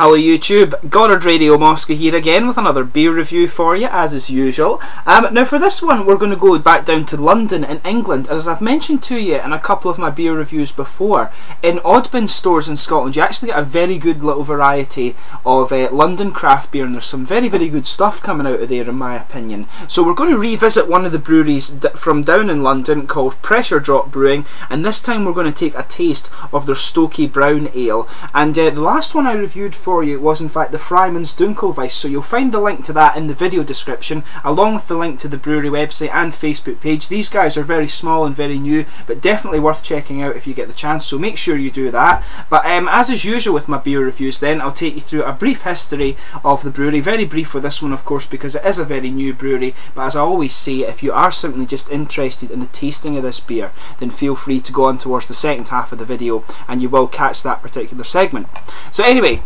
Hello YouTube, Goddard Radio Moscow here again with another beer review for you as is usual. Now for this one we're going to go back down to London in England. As I've mentioned to you in a couple of my beer reviews before, in Oddbins stores in Scotland you actually get a very good little variety of London craft beer, and there's some very good stuff coming out of there in my opinion. So we're going to revisit one of the breweries from down in London called Pressure Drop Brewing, and this time we're going to take a taste of their Stokey Brown Ale. And the last one I reviewed for you was in fact the Freimann's Dunkelweiss, so you'll find the link to that in the video description along with the link to the brewery website and Facebook page. These guys are very small and very new, but definitely worth checking out if you get the chance, so make sure you do that. But as is usual with my beer reviews then, I'll take you through a brief history of the brewery, very brief with this one of course because it is a very new brewery, but as I always say, if you are simply just interested in the tasting of this beer then feel free to go on towards the second half of the video and you will catch that particular segment. So anyway,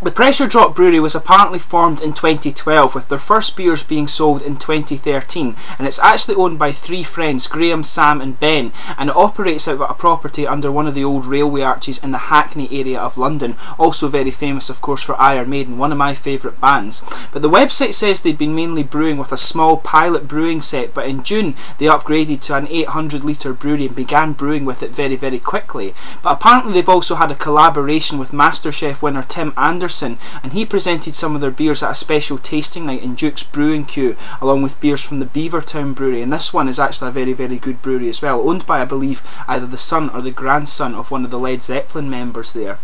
the Pressure Drop Brewery was apparently formed in 2012 with their first beers being sold in 2013, and it's actually owned by three friends, Graham, Sam and Ben, and it operates out of a property under one of the old railway arches in the Hackney area of London, also very famous of course for Iron Maiden, one of my favourite bands. But the website says they've been mainly brewing with a small pilot brewing set, but in June they upgraded to an 800 litre brewery and began brewing with it very quickly. But apparently they've also had a collaboration with MasterChef winner Tim Anderson, and he presented some of their beers at a special tasting night in Duke's Brewing Co. along with beers from the Beavertown Brewery, and this one is actually a very good brewery as well, owned by I believe either the son or the grandson of one of the Led Zeppelin members there.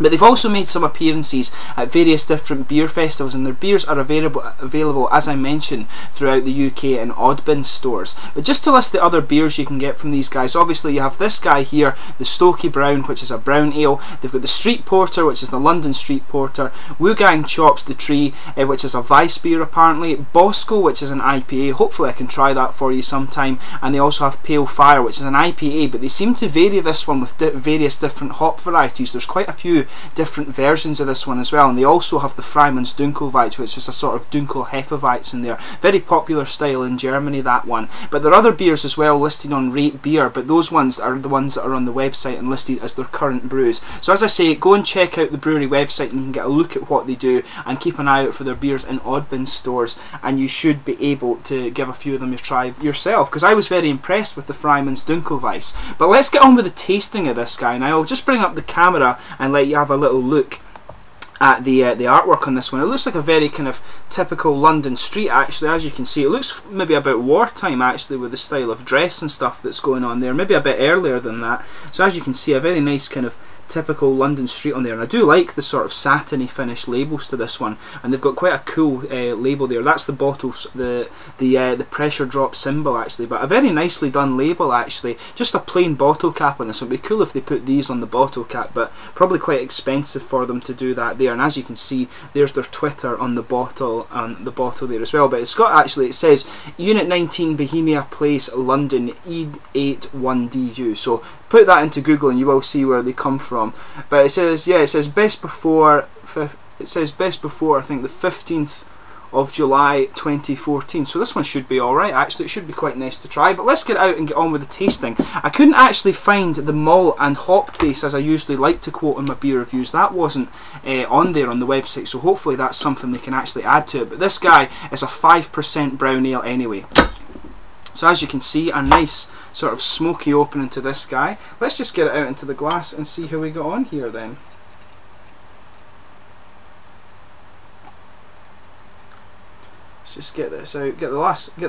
But they've also made some appearances at various different beer festivals, and their beers are available as I mentioned throughout the UK in Oddbins stores. But just to list the other beers you can get from these guys, obviously you have this guy here, the Stokey Brown, which is a brown ale. They've got the Street Porter, which is the London Street Porter. Wugang Chops, the Tree, which is a Weiss beer apparently. Bosco, which is an IPA, hopefully I can try that for you sometime. And they also have Pale Fire, which is an IPA, but they seem to vary this one with various different hop varieties. There's quite a few different versions of this one as well, and they also have the Freimann's Dunkelweiss, which is a sort of Dunkelhefeweiss in there. Very popular style in Germany, that one. But there are other beers as well listed on Rate Beer, but those ones are the ones that are on the website and listed as their current brews. So as I say, go and check out the brewery website and you can get a look at what they do, and keep an eye out for their beers in Oddbins stores, and you should be able to give a few of them a try yourself, because I was very impressed with the Freimann's Dunkelweiss. But let's get on with the tasting of this guy, and I'll just bring up the camera and let you have a little look at the artwork on this one. It looks like a very kind of typical London street actually, as you can see. It looks maybe about wartime actually with the style of dress and stuff that's going on there, maybe a bit earlier than that. So as you can see, a very nice kind of typical London street on there, and I do like the sort of satiny finish labels to this one, and they've got quite a cool label there. That's the bottles, the pressure drop symbol actually, but a very nicely done label actually. Just a plain bottle cap on this one. It'd be cool if they put these on the bottle cap, but probably quite expensive for them to do that there. And as you can see, there's their Twitter on the bottle there as well. But it's got actually, it says Unit 19 Bohemia Place London E81DU. So put that into Google and you will see where they come from. But it says, yeah, it says best before I think the 15th of July 2014, so this one should be alright actually. It should be quite nice to try, but let's get out and get on with the tasting. I couldn't actually find the malt and hop base as I usually like to quote in my beer reviews. That wasn't on there on the website, so hopefully that's something they can actually add to it. But this guy is a 5% brown ale anyway. So as you can see, a nice sort of smoky opening to this guy. Let's just get it out into the glass and see how we got on here then. Let's just get this out, get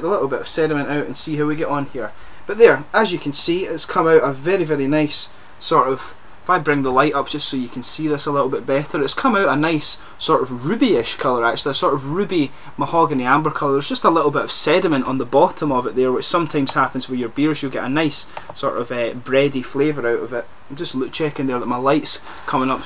the little bit of sediment out and see how we get on here. But there, as you can see, it's come out a very nice sort of, if I bring the light up just so you can see this a little bit better, it's come out a nice sort of ruby-ish colour actually, a sort of ruby mahogany amber colour. There's just a little bit of sediment on the bottom of it there, which sometimes happens with your beers. You'll get a nice sort of bready flavour out of it. I'm just checking there that my light's coming up.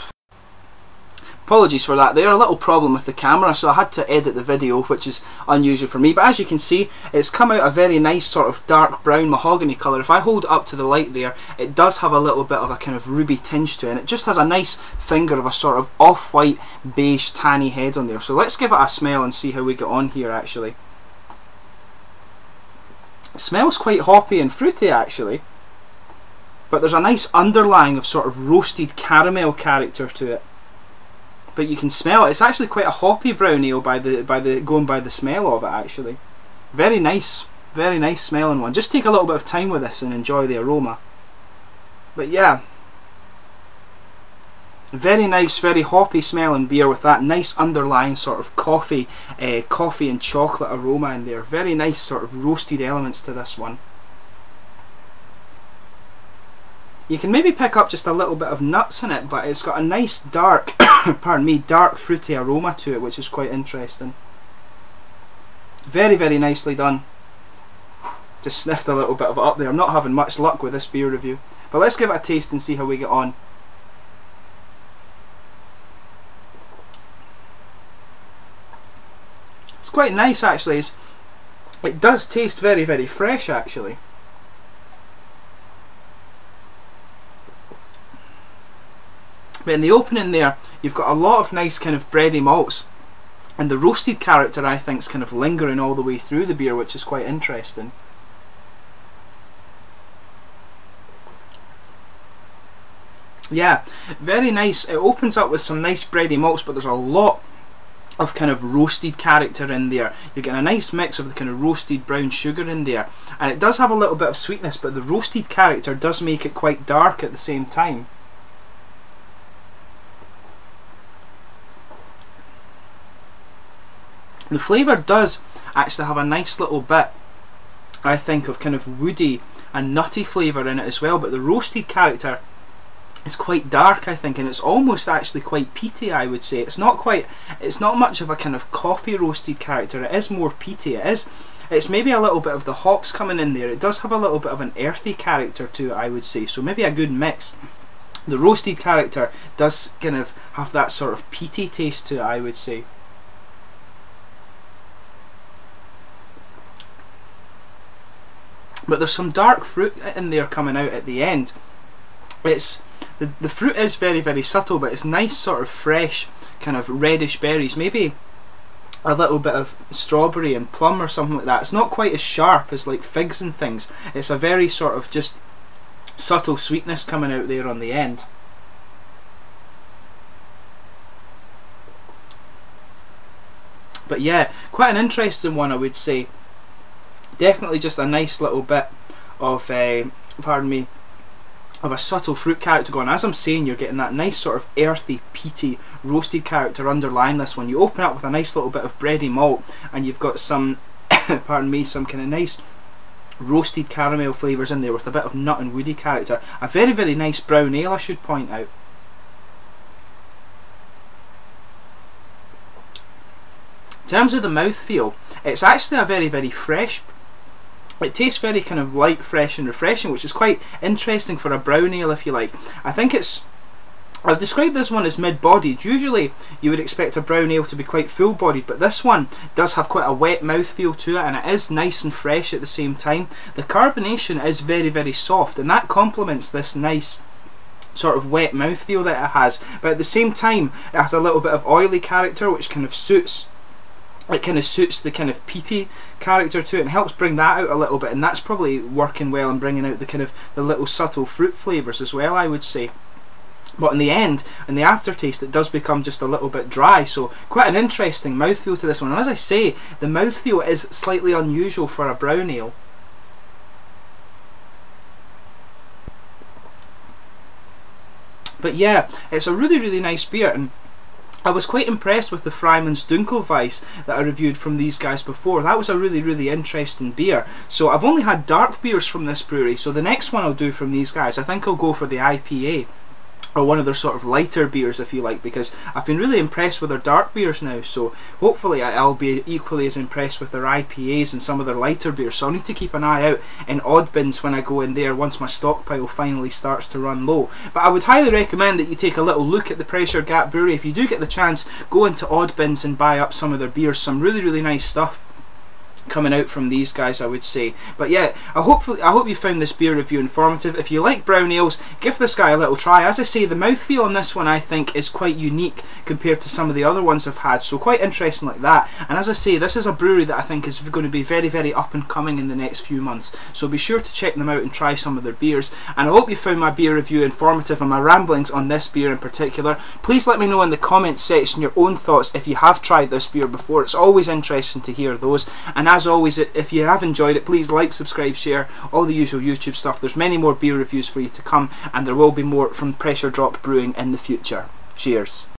Apologies for that, there a little problem with the camera, so I had to edit the video, which is unusual for me. But as you can see, it's come out a very nice sort of dark brown mahogany colour. If I hold it up to the light there, it does have a little bit of a kind of ruby tinge to it, and it just has a nice finger of a sort of off-white beige tanny head on there. So let's give it a smell and see how we get on here actually. It smells quite hoppy and fruity actually, but there's a nice underlying of sort of roasted caramel character to it. but you can smell it. It's actually quite a hoppy brown ale by the smell of it, actually. Very nice smelling one. Just take a little bit of time with this and enjoy the aroma. But yeah, very nice, very hoppy smelling beer with that nice underlying sort of coffee and chocolate aroma in there. Very nice sort of roasted elements to this one. You can maybe pick up just a little bit of nuts in it, but it's got a nice dark, pardon me, dark fruity aroma to it, which is quite interesting. Very, very nicely done. Just sniffed a little bit of it up there. I'm not having much luck with this beer review, but let's give it a taste and see how we get on. It's quite nice, actually. It does taste very, very fresh, actually. But in the opening there, you've got a lot of nice kind of bready malts, and the roasted character, I think, is kind of lingering all the way through the beer, which is quite interesting. Yeah, very nice. It opens up with some nice bready malts, but there's a lot of kind of roasted character in there. You're getting a nice mix of the kind of roasted brown sugar in there, and it does have a little bit of sweetness, but the roasted character does make it quite dark at the same time. The flavour does actually have a nice little bit, I think, of kind of woody and nutty flavour in it as well, but the roasted character is quite dark, I think, and it's almost actually quite peaty, I would say. It's not much of a kind of coffee roasted character. It is more peaty. It's maybe a little bit of the hops coming in there. It does have a little bit of an earthy character to it, I would say, so maybe a good mix. The roasted character does kind of have that sort of peaty taste to it, I would say. But there's some dark fruit in there coming out at the end. The fruit is very, very subtle, but it's nice sort of fresh kind of reddish berries, maybe a little bit of strawberry and plum or something like that. It's not quite as sharp as like figs and things. It's a very sort of just subtle sweetness coming out there on the end. But yeah, quite an interesting one, I would say. Definitely just a nice little bit of, pardon me, of a subtle fruit character going. As I'm saying, you're getting that nice sort of earthy, peaty, roasted character underlying this one. You open up with a nice little bit of bready malt, and you've got some, pardon me, some kind of nice roasted caramel flavours in there with a bit of nut and woody character. A very, very nice brown ale, I should point out. In terms of the mouthfeel, it's actually a very, very fresh. It tastes very kind of light, fresh and refreshing, which is quite interesting for a brown ale, if you like. I think it's, I've described this one as mid-bodied. Usually you would expect a brown ale to be quite full-bodied, but this one does have quite a wet mouthfeel to it, and it is nice and fresh at the same time. The carbonation is very, very soft, and that complements this nice sort of wet mouthfeel that it has. But at the same time, it has a little bit of oily character, which kind of suits the kind of peaty character to it and helps bring that out a little bit, and that's probably working well and bringing out the kind of the little subtle fruit flavours as well, I would say. But in the end, in the aftertaste, it does become just a little bit dry, so quite an interesting mouthfeel to this one. And as I say, the mouthfeel is slightly unusual for a brown ale. But yeah, it's a really, really nice beer, and I was quite impressed with the Freimann's Dunkelweiss that I reviewed from these guys before. That was a really, really interesting beer. So I've only had dark beers from this brewery, so the next one I'll do from these guys, I think I'll go for the IPA, or one of their sort of lighter beers, if you like, because I've been really impressed with their dark beers now, so hopefully I'll be equally as impressed with their IPAs and some of their lighter beers. So I'll need to keep an eye out in Oddbins when I go in there once my stockpile finally starts to run low. But I would highly recommend that you take a little look at the Pressure Gap Brewery. If you do get the chance, go into Oddbins and buy up some of their beers. Some really, really nice stuff. coming out from these guys, I would say. But yeah, I hope you found this beer review informative. If you like brown ales, give this guy a little try. As I say, the mouthfeel on this one I think is quite unique compared to some of the other ones I've had, so quite interesting like that. And as I say, this is a brewery that I think is going to be very, very up and coming in the next few months, so be sure to check them out and try some of their beers. And I hope you found my beer review informative and my ramblings on this beer in particular. Please let me know in the comments section your own thoughts if you have tried this beer before. It's always interesting to hear those. And as always, if you have enjoyed it, please like, subscribe, share, all the usual YouTube stuff. There's many more beer reviews for you to come, and there will be more from Pressure Drop Brewing in the future. Cheers.